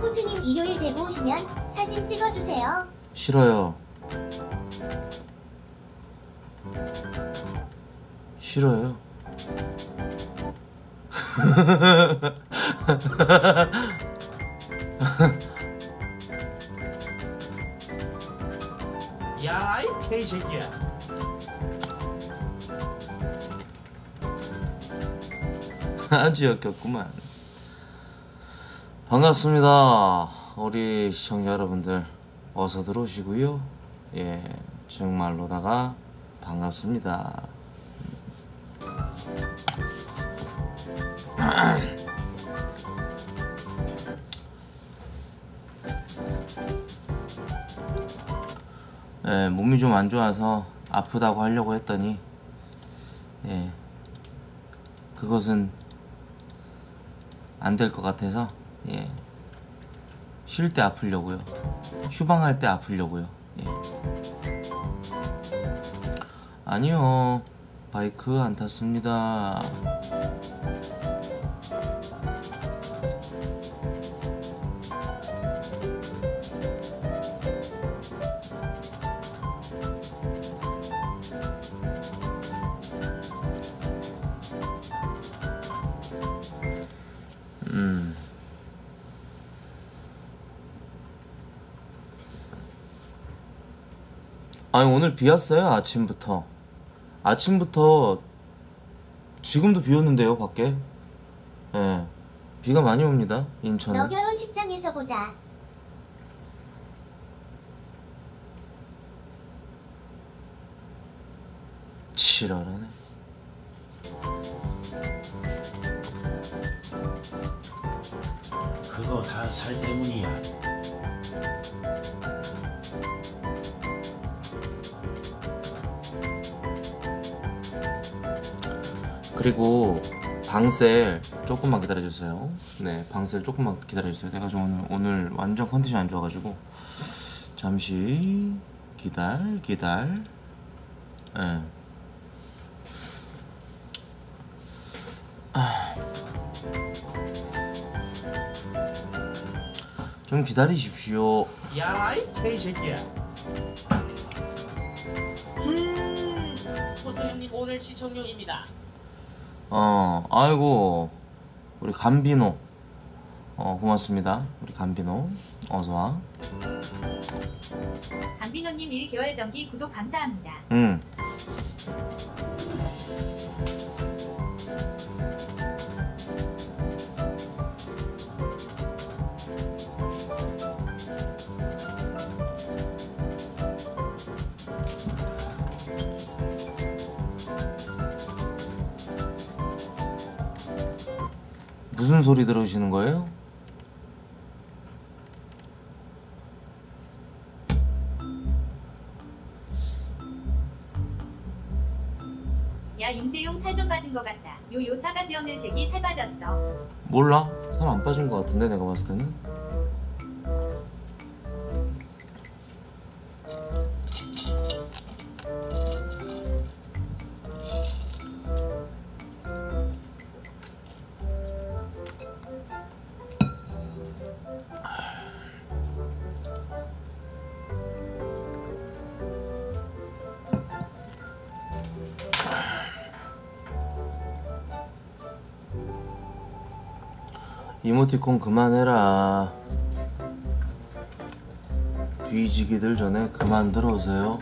코트님 일요일 대구 오시면 사진 찍어주세요. 싫어요. 싫어요. 야, 이 개새끼야. 아주 역겹구만. 반갑습니다. 우리 시청자 여러분들 어서 들어오시고요. 예, 정말로다가 반갑습니다. 예, 몸이 좀 안 좋아서 아프다고 하려고 했더니, 예, 그것은 안 될 것 같아서, 예, 쉴 때 아프려고요. 휴방할 때 아프려고요. 예. 아니요, 바이크 안 탔습니다. 아니, 오늘 비 왔어요. 아침부터 지금도 비 오는데요, 밖에. 예, 비가 많이 옵니다, 인천은. 너 결혼식장에서 보자. 지랄하네. 그거 다 살 때문이야. 그리고 방셀 조금만 기다려주세요. 네, 방셀 조금만 기다려주세요. 내가 좀 오늘 완전 컨디션 안 좋아가지고 잠시 기다려. 네. 좀 기다리십시오. 야, 이 개새끼야. 호태님 오늘 시청용입니다. 아이고, 우리 감비노. 고맙습니다. 우리 감비노. 어서와. 감비노님 1개월 정기 구독 감사합니다. 응. 무슨 소리 들으시는 거예요? 야, 윤태용 살 좀 빠진 것 같다. 요요 싸가지 없는 새끼 살 빠졌어. 몰라, 살 안 빠진 것 같은데, 내가 봤을 때는. 이모티콘 그만해라. 뒤지기들 전에 그만 들어오세요.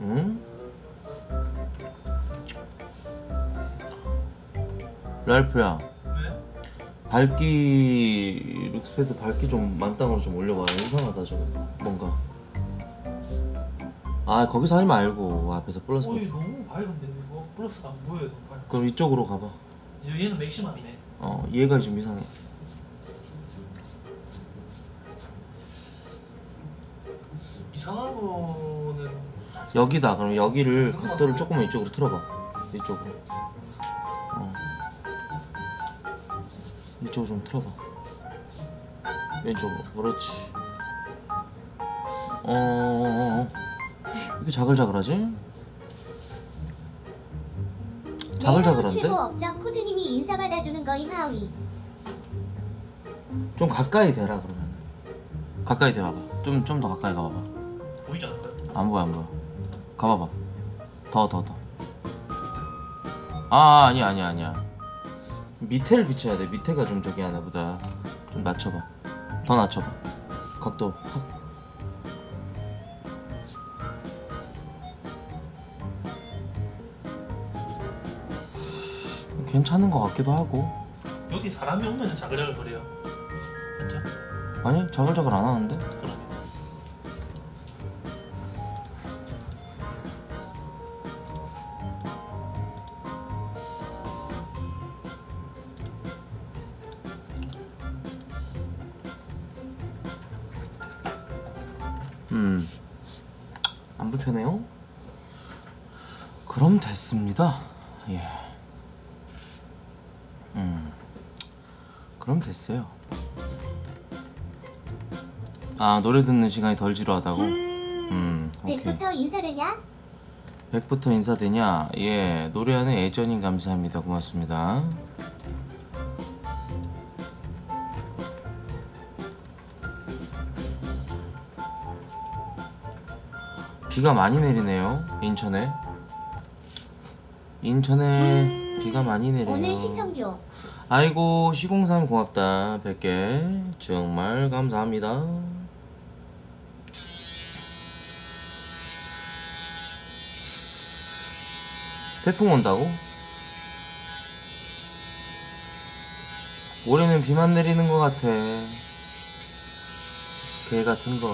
응? 랄프야. 네? 밝기, 룩스패드 밝기 좀 만땅으로 좀 올려봐. 이상하다, 저거. 뭔가. 아, 거기서 하지 말고. 앞에서 플러스. 어, 이거 너무 밝은데, 이거. 플러스 안 보여요. 그럼 이쪽으로 가봐. 얘는 맥시멈이네. 얘가 좀 이상해. 이상한 거는 여기다. 그럼 여기를 각도를 조금만 이쪽으로 틀어봐. 이쪽으로. 이쪽으로 좀 틀어봐. 왼쪽으로. 그렇지. 왜 이렇게 자글자글하지? 자글자글한데? 최고 업적 코드님이 인사 받아주는 거임 하위. 좀 가까이 대라 그러면. 가까이 대봐봐. 좀 더 가까이 가봐봐. 보이지 않았어요? 안 보여 안 보여. 가봐봐. 더. 아 아니야. 밑에를 비춰야 돼. 밑에가 좀 저기 하나 보다. 좀 낮춰봐. 더 낮춰봐. 각도 확. 괜찮은 것 같기도 하고. 여기 사람이 오면 자글자글 거려요. 맞죠? 아니 자글자글 안 하는데? 그럼. 안 불편해요? 그럼 됐습니다. 예. 그럼 됐어요. 아 노래 듣는 시간이 덜 지루하다고? 오케이. 100부터 인사되냐? 100부터 인사되냐? 예, 노래하는 애전인 감사합니다. 고맙습니다. 비가 많이 내리네요. 인천에 비가 많이 내리네요. 오늘 시청료. 아이고 시공삼 고맙다. 100개 정말 감사합니다. 태풍 온다고? 올해는 비만 내리는 것 같아. 개 같은 거.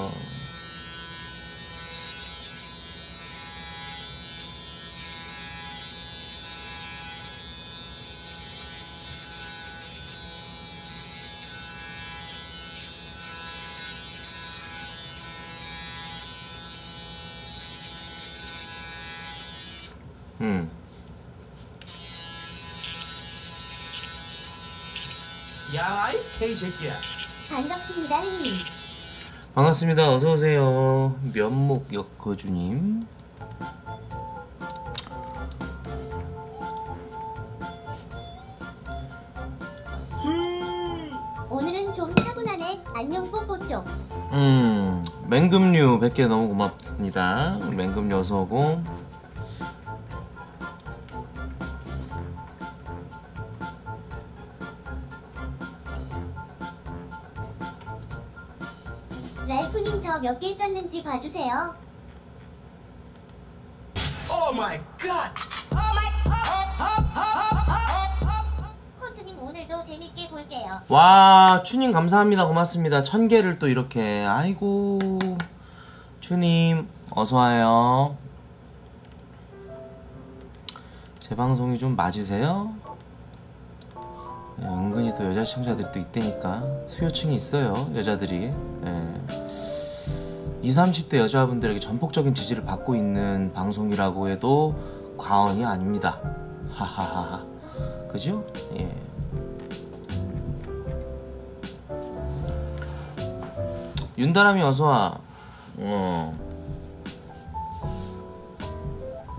야이 K 제끼야. 반갑습니다 형님. 반갑습니다. 어서 오세요. 면목역 거주님. 오늘은 좀 차분하네. 안녕 뽀뽀쪽. 맹금류 100개 너무 고맙습니다. 우리 맹금류 어서 오고. 몇 개 썼는지 봐주세요. 오 마이 갓! 오 마이 갓! 코트님 오늘도 재밌게 볼게요. 와, 추님 감사합니다. 고맙습니다. 1000개를 또 이렇게. 아이고. 추님 어서 와요. 제 방송이 좀 맞으세요? 예, 은근히 또 여자 시청자들이 또 있다니까. 수요층이 있어요. 여자들이. 예. 20-30대 여자분들에게 전폭적인 지지를 받고 있는 방송이라고 해도 과언이 아닙니다. 하하하하. 그죠? 예. 윤다람이 어서와.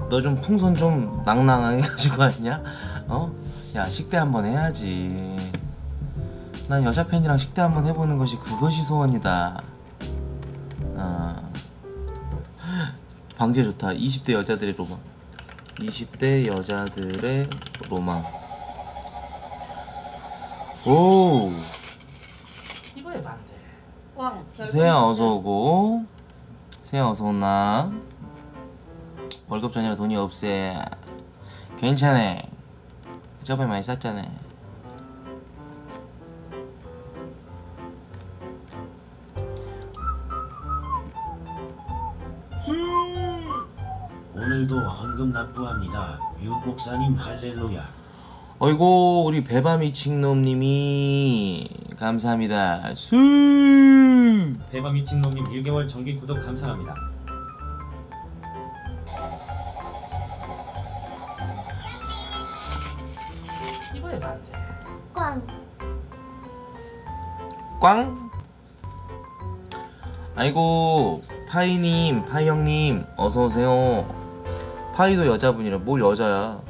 너 좀 풍선 좀 낭낭하게 가지고 왔냐? 어? 야 식대 한번 해야지. 난 여자 팬이랑 식대 한번 해보는 것이 그것이 소원이다. 방제 좋다. 20대 여자들의 로망. 20대 여자들의 로망. 오. 이거에 반대. 왕. 세아 어서 오고. 세아 어서 오나. 월급 전이라 돈이 없애. 괜찮아. 저번에 많이 쌌잖아. 오늘도 헌금 납부합니다. 유목사님 할렐루야. 어이고 우리 배바미칭놈님이 감사합니다. 수 배바미칭놈님 1개월 정기 구독 감사합니다. 이거에 반대. 꽝. 꽝? 아이고 파이님 파이 형님 어서 오세요. 파이도 여자분이라 뭘 여자야.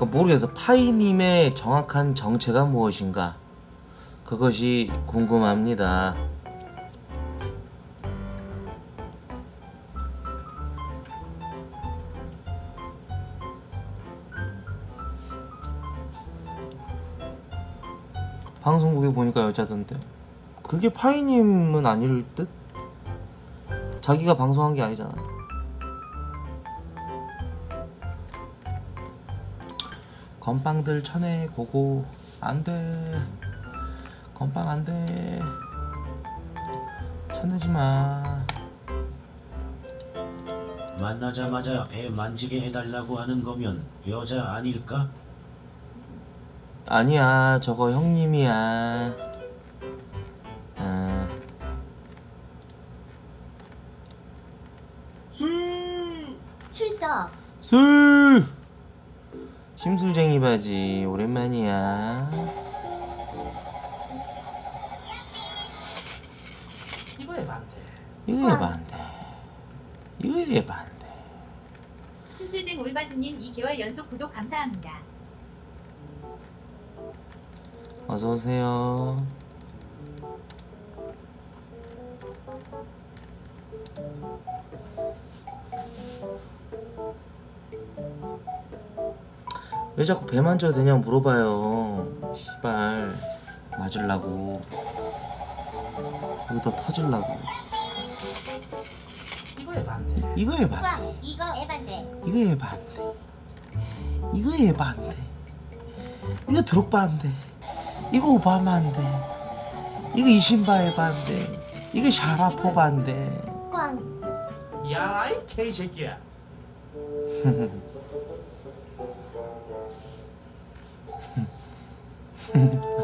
그러니까 모르겠어. 파이님의 정확한 정체가 무엇인가? 그것이 궁금합니다. 방송국에 보니까 여자던데. 그게 파이님은 아닐 듯? 자기가 방송한 게 아니잖아. 건빵들 천에 고고. 안돼 건빵 안돼. 쳐내지마. 만나자마자 애 만지게 해달라고 하는 거면 여자 아닐까? 아니야, 저거 형님이야. 아. 출석. 술. 심술쟁이 바지 오랜만이야. 이거 예반데. 이거 예반데. 이거 예반데. 심술쟁 올바지님 2개월 연속 구독 감사합니다. 어서오세요. 왜 자꾸 배 만져도 되냐고 물어봐요. 씨발 맞으려고. 여기다 터질라고. 이거 해봤네. 이거 해봤네. 이거 해봤네. 이거 해봤네. 이거 해봤네. 이거 드롭바인데. 이거 오바마인데. 이거 이신바에 반데. 이거 샤라포 반데. 야라이 개새끼야.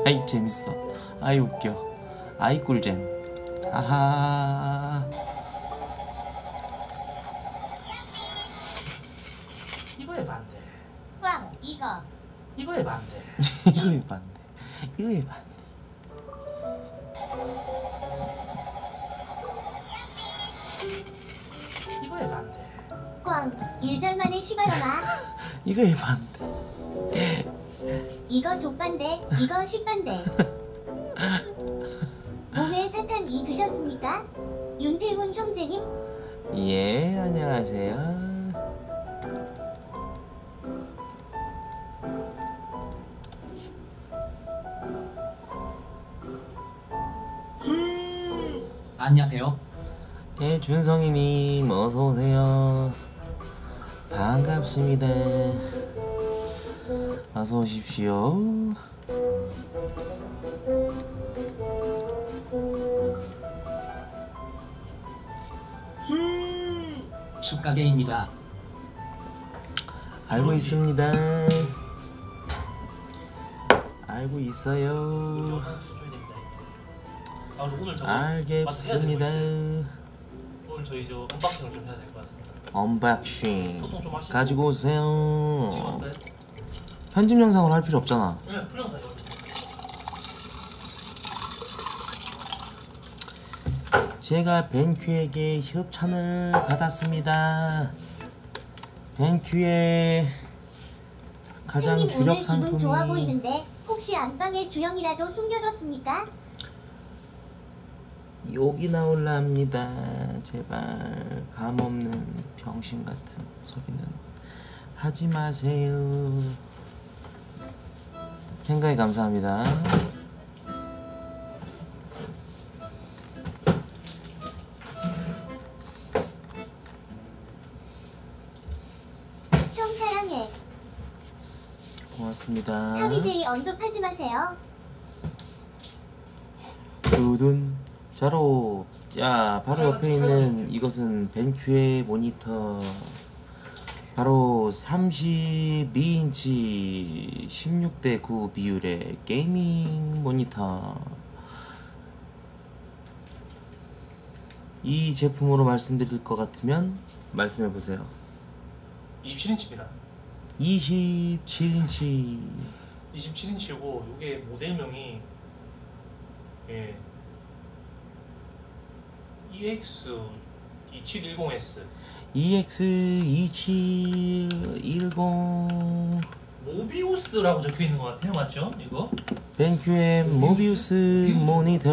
아이 재밌어. 아이 웃겨. 아이 꿀잼. 아하. 이거 해봤네. 꽝 이거. 이거 해봤네. 이거 해봤네. 이거 해봤네. 이거 해봤네. 꽝, 일절만에 쉬바라마. 이거 해봤네. 이거 족반데. 이거 십반데. 몸에 사탄 이 드셨습니까? 윤태훈 형제님? 예, 안녕하세요. 안녕하세요. 예, 준성이님 어서오세요. 반갑습니다. 어서오십시오. 숲가게입니다. 알고 있습니다. 알고 있어요. 오늘 알겠습니다. 오늘 저희 저 언박싱을 좀 해야 될 것 같습니다. 언박싱 소통 좀 하시고 가지고 오세요. 지금 어때? 편집 영상으로 할 필요 없잖아. 네, 풀 영상. 제가 벤큐에게 협찬을 받았습니다. 벤큐의 가장 주력 상품이. 오늘 기분 좋아 보이는데 혹시 안방에 주영이라도 숨겨뒀습니까? 욕이 나올랍니다. 제발 감없는 병신같은 소리는 하지 마세요. 생각이 감사합니다. 형 사랑해. 고맙습니다. 하비제이 언급하지 마세요. 두둔 자로. 야, 바로 옆에 있는 이것은 벤큐의 모니터. 바로 32인치 16:9 비율의 게이밍 모니터. 이 제품으로 말씀드릴 것 같으면 말씀해보세요. 27인치입니다 27인치고 이게 모델명이 예. EX2710S. EX2710 모비우스라고 적혀 있는 것 같아요, 맞죠? 이거? 벤큐의 모비우스 모니터.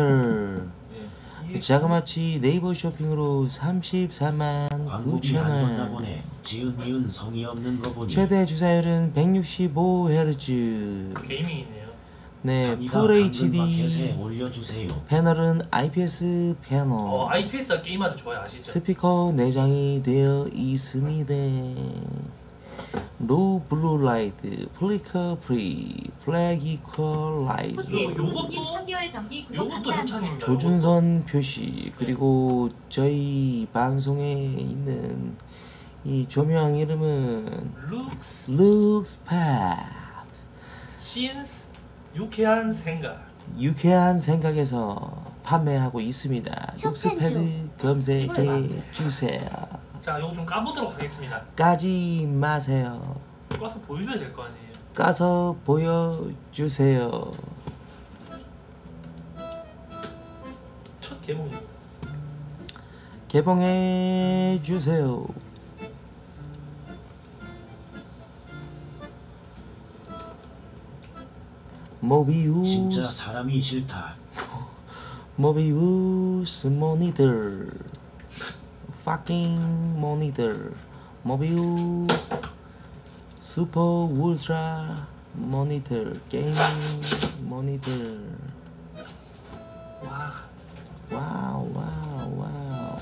예. 자그마치 네이버 쇼핑으로 349,000원. 지은 성이 없는 거 보니. 최대 주사율은 165Hz. 게임이 있네요. 네, FHD 올려주세요. 패널은 IPS 패널. IPS가 게임하다 좋아요, 아시죠? 스피커 내장이 되어 있습니다. 로우 블루 라이트, 플리커 프리, 플래기컬 라이트. 요것도 협찬입니다. 조준선 표시. 그리고 저희 방송에 있는 이 조명 이름은 룩스팟. 신스 유쾌한생각. 유쾌한생각에서 판매하고 있습니다. 룩스패드 검색해주세요. 자, 요거 좀 까보도록 하겠습니다. 까지 마세요. 까서 보여줘야 될 거 아니에요. 까서 보여주세요. 첫 개봉입니다. 개봉해주세요. 모비우스. 진짜 사람이 싫다. 모비우스 모니터. Fucking monitor, Mobius, super ultra monitor, game monitor. 와우, 와우, 와우.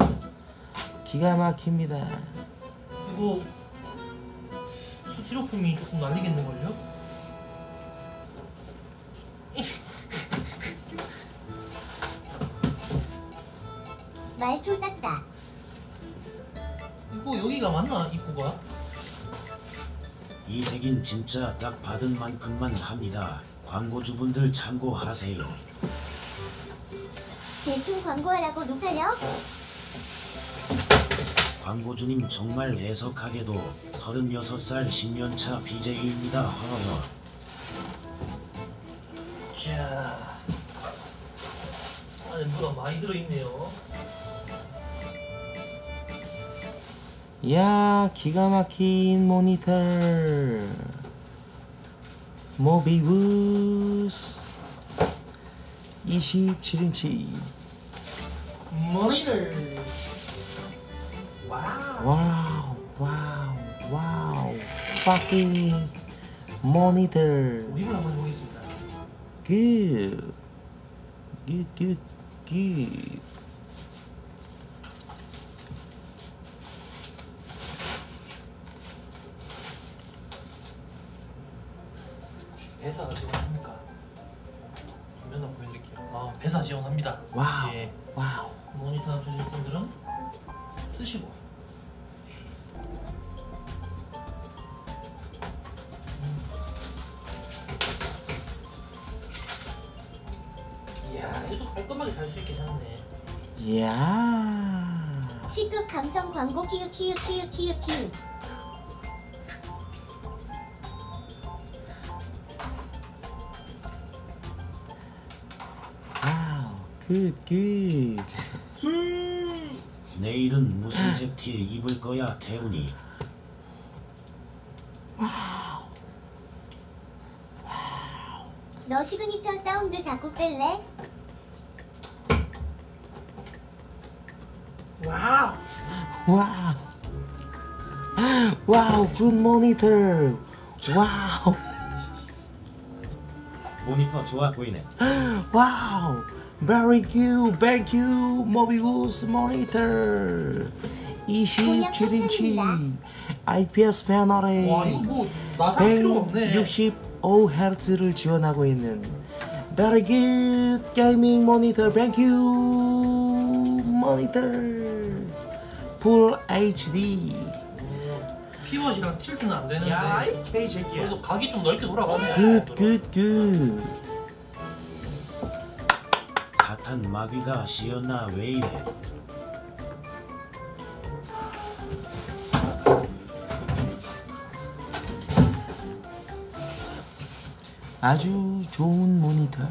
기가 막힙니다. 이거 스티로폼이 조금 날리겠는걸요? 말투 쌌다. 이거 여기가 맞나? 입구가? 이 색인 진짜 딱 받은 만큼만 합니다. 광고주분들 참고하세요. 대충 광고하라고 누가요? 광고주님 정말 애석하게도 36살 10년차 BJ입니다. 허허. 자, 안에 뭐가 많이 들어있네요. 야, 기가 막힌 모니터. 모비우스 27인치 모니터. 와우, 와우, 와우, 와우. 파킹 모니터. 조립을 한번 해보겠습니다. 굿 굿 굿 굿. 배사가 지원합니까? 전면화 보여드릴게요. 아, 배사 지원합니다. 와우. 예. 와우. 모니터 남수신 분들은 쓰시고. 이야, 이것도 깔끔하게 잘 수 있게 샀네. 이야. 시급 감성 광고 키읔. 굿굿. 내일은 무슨 색 티 입을 거야, 태훈이? 와우. 와우. 너 시그니처 사운드 자꾸 뺄래? 와우. 와우. 와우, 굿 모니터. 와우. 모니터 좋아 보이네. 와우. BenQ, BenQ, Mobius 모니터 27인치 IPS 패널에 165Hz를 지원하고 있는 Very good 게이밍 모니터 BenQ 모니터 Full HD. 피벗이랑 틸트는 안 되는데. 야, 이 개새끼야. 그래도 각이 좀 넓게 돌아가네. 굿. 마귀가 시연아 왜 이래? 아주 좋은 모니터.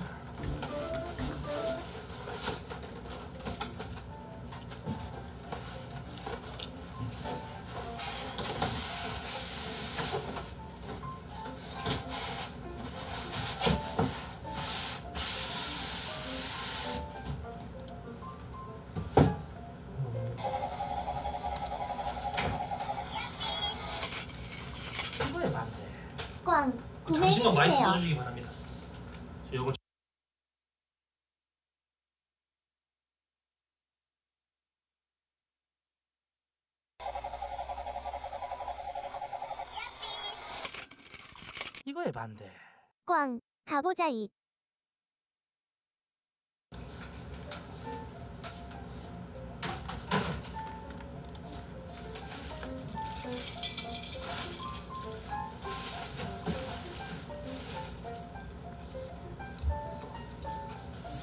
관심만 많이 보여주시기 바랍니다. 요건 이거 에반데. 꽝 가보자 이.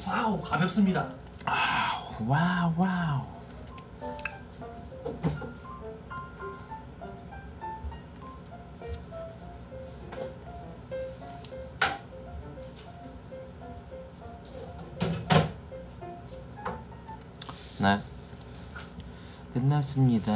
와우 가볍습니다. 아, 와우 와우. 네. 끝났습니다.